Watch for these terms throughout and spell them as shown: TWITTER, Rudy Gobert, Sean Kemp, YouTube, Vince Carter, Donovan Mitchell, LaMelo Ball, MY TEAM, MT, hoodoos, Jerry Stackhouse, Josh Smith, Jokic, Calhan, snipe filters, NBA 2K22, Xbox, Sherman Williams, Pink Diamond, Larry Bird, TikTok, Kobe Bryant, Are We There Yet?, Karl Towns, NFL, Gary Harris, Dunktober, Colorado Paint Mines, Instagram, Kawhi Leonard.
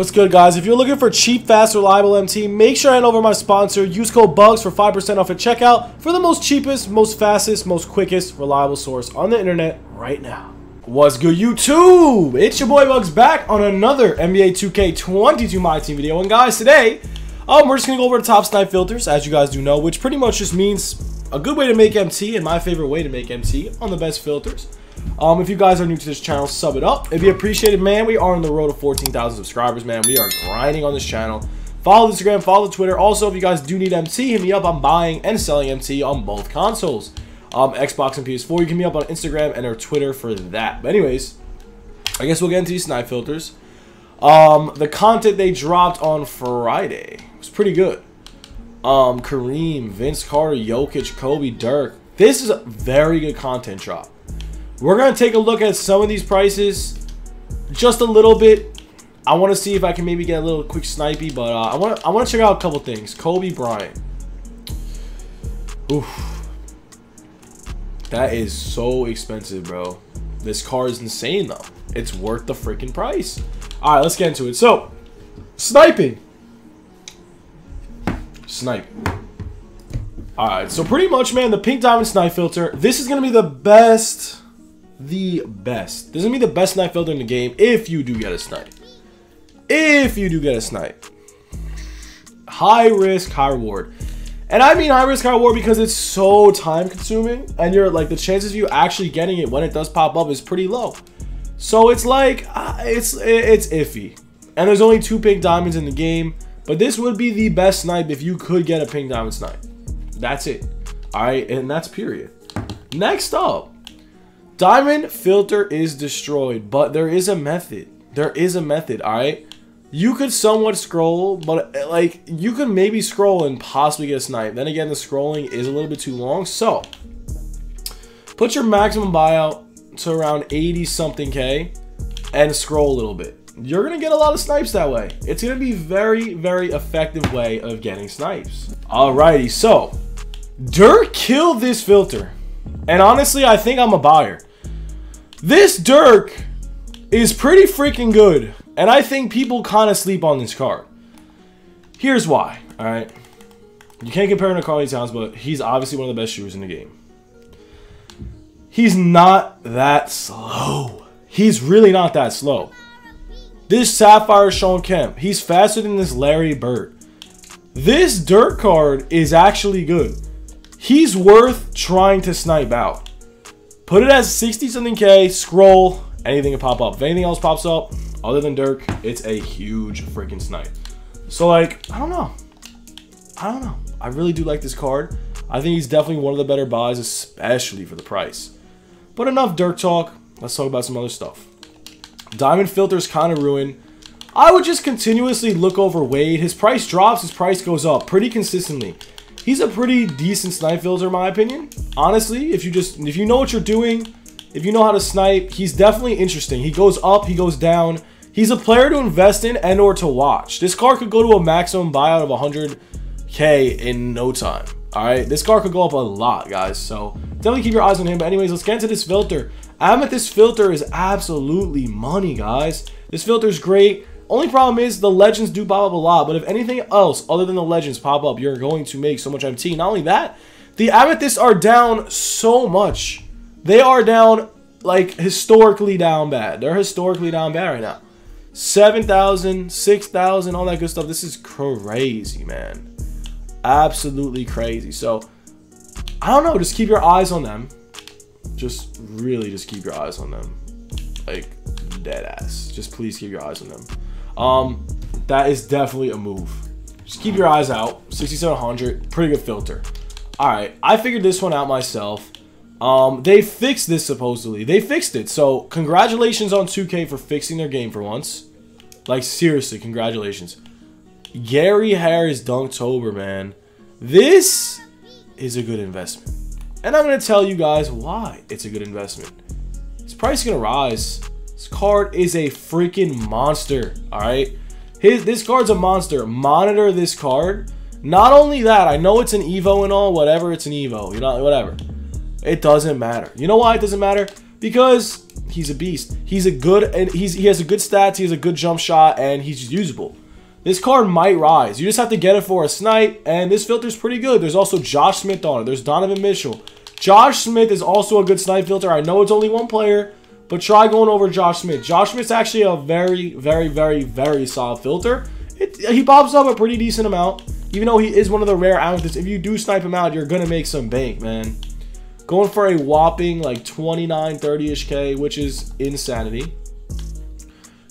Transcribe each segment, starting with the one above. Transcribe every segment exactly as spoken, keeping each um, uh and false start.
What's good, guys? If you're looking for cheap, fast, reliable M T, make sure I hand over my sponsor. Use code BUGS for five percent off at checkout for the most cheapest, most fastest, most quickest, reliable source on the internet right now. What's good, YouTube? It's your boy Bugs back on another N B A two K twenty-two My Team video. And guys, today, um, we're just going to go over the top snipe filters, as you guys do know, which pretty much just means a good way to make M T and my favorite way to make M T on the best filters. Um, if you guys are new to this channel, sub it up. It'd be appreciated, man. We are on the road to fourteen thousand subscribers, man. We are grinding on this channel. Follow Instagram, follow Twitter. Also, if you guys do need M T, hit me up. I'm buying and selling M T on both consoles, um, Xbox and P S four. You can hit me up on Instagram and or Twitter for that. But anyways, I guess we'll get into these snipe filters. Um, the content they dropped on Friday was pretty good. Um, Kareem, Vince Carter, Jokic, Kobe, Dirk. This is a very good content drop. We're going to take a look at some of these prices just a little bit. I want to see if I can maybe get a little quick snipey, but uh, I want to I want to check out a couple things. Kobe Bryant. Oof. That is so expensive, bro. This card is insane, though. It's worth the freaking price. All right, let's get into it. So, sniping. Snipe. All right, so pretty much, man, the Pink Diamond Snipe Filter. This is going to be the best... the best. This is gonna be the best snipe filter in the game if you do get a snipe. If you do get a snipe. High risk, high reward. And I mean high risk, high reward because it's so time consuming and you're like the chances of you actually getting it when it does pop up is pretty low. So it's like, uh, it's, it's iffy. And there's only two pink diamonds in the game, but this would be the best snipe if you could get a pink diamond snipe. That's it. All right, and that's period. Next up. Diamond filter is destroyed, but there is a method. There is a method, all right? You could somewhat scroll, but like you could maybe scroll and possibly get a snipe. Then again, the scrolling is a little bit too long. So put your maximum buyout to around eighty something K and scroll a little bit. You're gonna get a lot of snipes that way. It's gonna be very, very effective way of getting snipes. Alrighty, so Dirk killed this filter. And honestly, I think I'm a buyer. This Dirk is pretty freaking good, and I think people kind of sleep on this card. Here's why, all right? You can't compare him to Karl Towns, but he's obviously one of the best shooters in the game. He's not that slow. He's really not that slow. This Sapphire Sean Kemp, he's faster than this Larry Bird. This Dirk card is actually good. He's worth trying to snipe out. Put it as sixty something K, scroll, anything can pop up. If anything else pops up, other than Dirk, it's a huge freaking snipe. So like, I don't know. I don't know. I really do like this card. I think he's definitely one of the better buys, especially for the price. But enough Dirk talk. Let's talk about some other stuff. Diamond filters kind of ruined. I would just continuously look over Wade. His price drops, his price goes up pretty consistently. He's a pretty decent snipe filter, in my opinion. Honestly, if you just if you know what you're doing, if you know how to snipe, he's definitely interesting. He goes up, he goes down. He's a player to invest in and or to watch. This card could go to a maximum buyout of one hundred K in no time. All right, this card could go up a lot, guys. So definitely keep your eyes on him. But anyways, let's get into this filter. Amethyst filter is absolutely money, guys. This filter is great. Only problem is the legends do pop up a lot, but if anything else other than the legends pop up, you're going to make so much M T. Not only that, the amethysts are down so much. They are down, like, historically down bad. They're historically down bad right now. seven thousand, six thousand, all that good stuff. This is crazy, man. Absolutely crazy. So, I don't know. Just keep your eyes on them. Just really just keep your eyes on them. Like, dead ass. Just please keep your eyes on them. Um, that is definitely a move. Just keep your eyes out. sixty-seven hundred, pretty good filter. All right, I figured this one out myself. Um, they fixed this supposedly. They fixed it. So congratulations on two K for fixing their game for once. Like seriously, congratulations. Gary Harris Dunktober, man. This is a good investment. And I'm going to tell you guys why it's a good investment. His price is going to rise. This card is a freaking monster, all right? His, this card's a monster. Monitor this card. Not only that, I know it's an Evo and all, whatever, it's an Evo, you know, whatever. It doesn't matter. You know why it doesn't matter? because he's a beast. He's a good and he's he has a good stats. He has a good jump shot, and he's usable. This card might rise. You just have to get it for a snipe, and this filter's pretty good. There's also Josh Smith on it. There's Donovan Mitchell. Josh Smith is also a good snipe filter. I know it's only one player, but try going over Josh Smith. Josh Smith's actually a very, very, very, very solid filter. It, he pops up a pretty decent amount. Even though he is one of the rare amateurs, if you do snipe him out, you're going to make some bank, man. Going for a whopping like twenty-nine, thirty-ish K, which is insanity.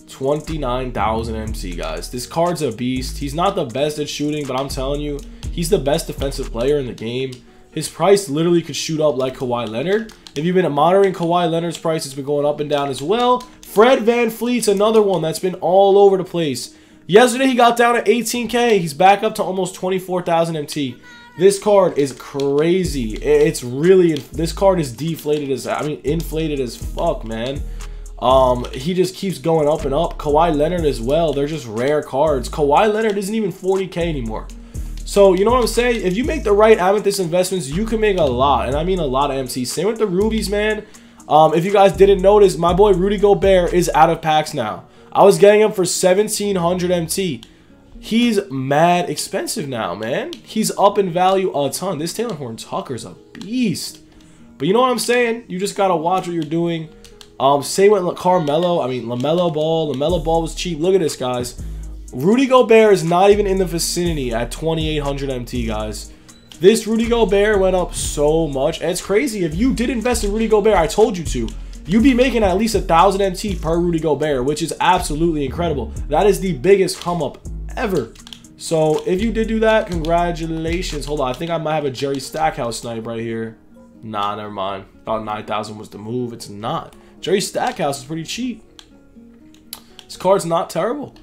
twenty-nine thousand M C, guys. This card's a beast. He's not the best at shooting, but I'm telling you, he's the best defensive player in the game. His price literally could shoot up like Kawhi Leonard. If you've been monitoring Kawhi Leonard's price, it's been going up and down as well. Fred VanVleet's another one that's been all over the place. Yesterday, he got down to eighteen K. He's back up to almost twenty-four thousand M T. This card is crazy. It's really... This card is deflated as... I mean, inflated as fuck, man. Um, he just keeps going up and up. Kawhi Leonard as well. They're just rare cards. Kawhi Leonard isn't even forty K anymore. So, you know what I'm saying? If you make the right amethyst investments, you can make a lot. And I mean a lot of M Cs. Same with the rubies, man. Um, if you guys didn't notice, my boy Rudy Gobert is out of packs now. I was getting him for seventeen hundred M T. He's mad expensive now, man. He's up in value a ton. This Taylor Horn Tucker's a beast. But you know what I'm saying? You just got to watch what you're doing. Um, same with Carmelo. I mean, LaMelo Ball. LaMelo Ball was cheap. Look at this, guys. Rudy Gobert is not even in the vicinity at twenty-eight hundred M T, guys. This Rudy Gobert went up so much. And it's crazy. If you did invest in Rudy Gobert, I told you to, you'd be making at least one thousand M T per Rudy Gobert, which is absolutely incredible. That is the biggest come-up ever. So, if you did do that, congratulations. Hold on. I think I might have a Jerry Stackhouse snipe right here. Nah, never mind. Thought nine thousand was the move. It's not. Jerry Stackhouse is pretty cheap. This card's not terrible.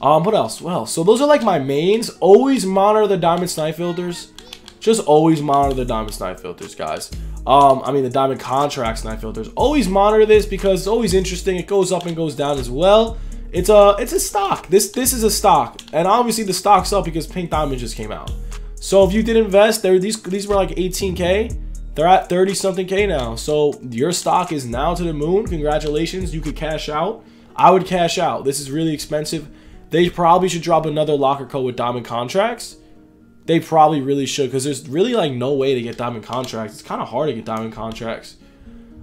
Um, what else? Well, so those are like my mains. Always monitor the diamond snipe filters. Just always monitor the diamond snipe filters, guys. Um, I mean the diamond contract snipe filters. Always monitor this because it's always interesting. It goes up and goes down as well. It's a it's a stock. This this is a stock, and obviously the stock's up because Pink Diamond just came out. So if you did invest, there these these were like eighteen K. They're at thirty something K now, so your stock is now to the moon. Congratulations, you could cash out. I would cash out. This is really expensive. They probably should drop another locker code with diamond contracts. They probably really should, because there's really like no way to get diamond contracts. It's kind of hard to get diamond contracts.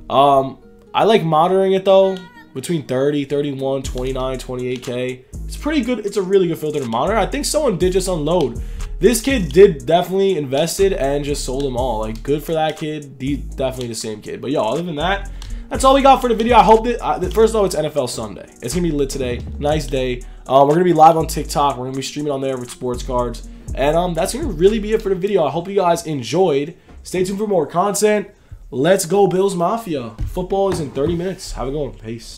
Um, I like monitoring it though. Between thirty, thirty-one, twenty-nine, twenty-eight K. It's pretty good. It's a really good filter to monitor. I think someone did just unload. This kid did definitely invested and just sold them all. Like, good for that kid. He's definitely the same kid. But, yo, other than that, that's all we got for the video. I hope that, uh, that first of all, it's N F L Sunday. It's going to be lit today. Nice day. Um, we're going to be live on TikTok. We're going to be streaming on there with sports cards. And um, that's going to really be it for the video. I hope you guys enjoyed. Stay tuned for more content. Let's go, Bills Mafia. Football is in thirty minutes. Have a good one. Peace.